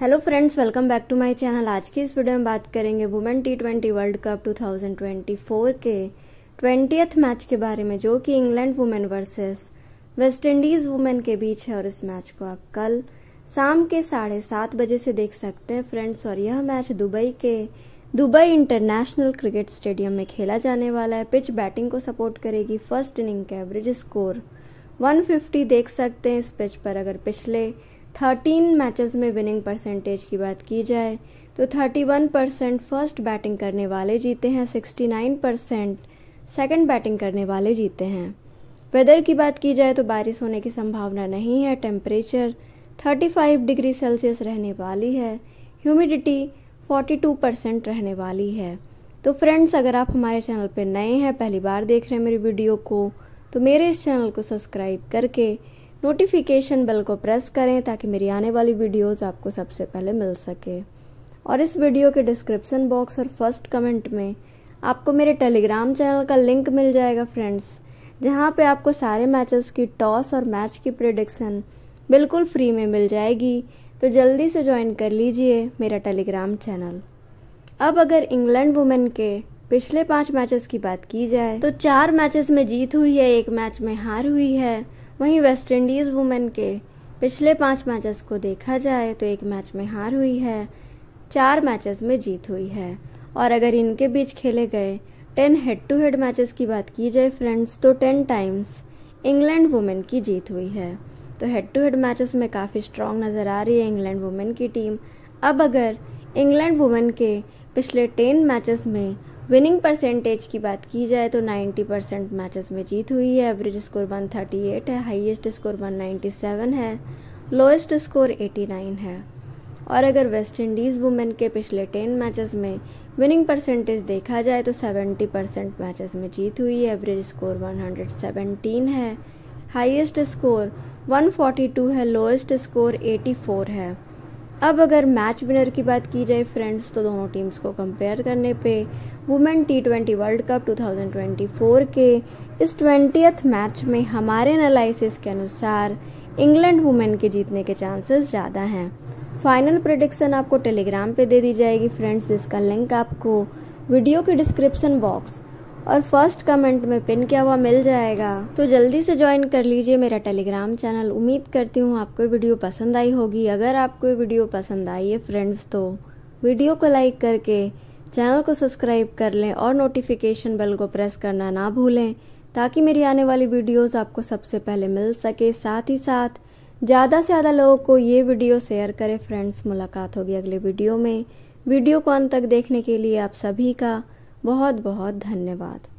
Hello friends, welcome back to my channel. आज की इस वीडियो में बात करेंगे वुमेन टी20 वर्ल्ड कप 2024 के 20वें मैच के बारे में, जो कि England women versus West Indies women के बीच है। और इस मैच को आप कल शाम के 7:30 बजे से देख सकते हैं फ्रेंड्स। और यह मैच दुबई के दुबई इंटरनेशनल क्रिकेट स्टेडियम में खेला जाने वाला है। पिच बैटिंग को सपोर्ट करेगी। फर्स्ट इनिंग का एवरेज स्कोर 150 देख सकते हैं। इस पिच पर अगर पिछले 13 मैचेस में विनिंग परसेंटेज की बात की जाए तो 31% फर्स्ट बैटिंग करने वाले जीते हैं, 69% सेकंड बैटिंग करने वाले जीते हैं। वेदर की बात की जाए तो बारिश होने की संभावना नहीं है। टेम्परेचर 35 डिग्री सेल्सियस रहने वाली है। ह्यूमिडिटी 42% रहने वाली है। तो फ्रेंड्स, अगर आप हमारे चैनल पर नए हैं, पहली बार देख रहे हैं मेरी वीडियो को, तो मेरे इस चैनल को सब्सक्राइब करके नोटिफिकेशन बेल को प्रेस करें ताकि मेरी आने वाली वीडियोस आपको सबसे पहले मिल सके। और इस वीडियो के डिस्क्रिप्शन बॉक्स और फर्स्ट कमेंट में आपको मेरे टेलीग्राम चैनल का लिंक मिल जाएगा फ्रेंड्स, जहां पे आपको सारे मैचेस की टॉस और मैच की प्रेडिक्शन बिल्कुल फ्री में मिल जाएगी। तो जल्दी से ज्वाइन कर लीजिए मेरा टेलीग्राम चैनल। अब अगर इंग्लैंड वुमेन के पिछले 5 मैचेस की बात की जाए तो 4 मैचेस में जीत हुई है, 1 मैच में हार हुई है। वहीं वेस्ट इंडीज़ वुमेन के पिछले 5 मैचेस को देखा जाए तो 1 मैच में हार हुई है, 4 मैचेस में जीत हुई है। और अगर इनके बीच खेले गए 10 हेड टू हेड मैचेस की बात की जाए फ्रेंड्स तो 10 टाइम्स इंग्लैंड वुमेन की जीत हुई है। तो हेड टू हेड मैचेस में काफ़ी स्ट्रॉन्ग नज़र आ रही है इंग्लैंड वुमेन की टीम। अब अगर इंग्लैंड वुमेन के पिछले 10 मैचेस में विनिंग परसेंटेज की बात की जाए तो 90% मैचेस में जीत हुई है। एवरेज स्कोर 138 है, हाईएस्ट स्कोर 197 है, लोएस्ट स्कोर 89 है। और अगर वेस्ट इंडीज़ वुमेन के पिछले 10 मैचेस में विनिंग परसेंटेज देखा जाए तो 70% मैचेस में जीत हुई है। एवरेज स्कोर 117 है, हाईएस्ट स्कोर 142 है, लोएस्ट स्कोर 84 है। अब अगर मैच विनर की बात की जाए फ्रेंड्स तो दोनों टीम्स को कंपेयर करने पे वुमेन टी20 वर्ल्ड कप 2024 के इस 20वें मैच में हमारे एनालिसिस के अनुसार इंग्लैंड वुमेन के जीतने के चांसेस ज़्यादा हैं। फाइनल प्रेडिक्शन आपको टेलीग्राम पे दे दी जाएगी फ्रेंड्स, जिसका लिंक आपको वीडियो के डिस्क्रिप्शन बॉक्स और फर्स्ट कमेंट में पिन किया हुआ मिल जाएगा। तो जल्दी से ज्वाइन कर लीजिए मेरा टेलीग्राम चैनल। उम्मीद करती हूँ आपको वीडियो पसंद आई होगी। अगर आपको वीडियो पसंद आई है फ्रेंड्स तो वीडियो को लाइक करके चैनल को सब्सक्राइब कर लें और नोटिफिकेशन बेल को प्रेस करना ना भूलें ताकि मेरी आने वाली वीडियोज़ आपको सबसे पहले मिल सके। साथ ही साथ ज़्यादा से ज़्यादा लोगों को ये वीडियो शेयर करें फ्रेंड्स। मुलाकात होगी अगले वीडियो में। वीडियो को अंत तक देखने के लिए आप सभी का बहुत बहुत धन्यवाद।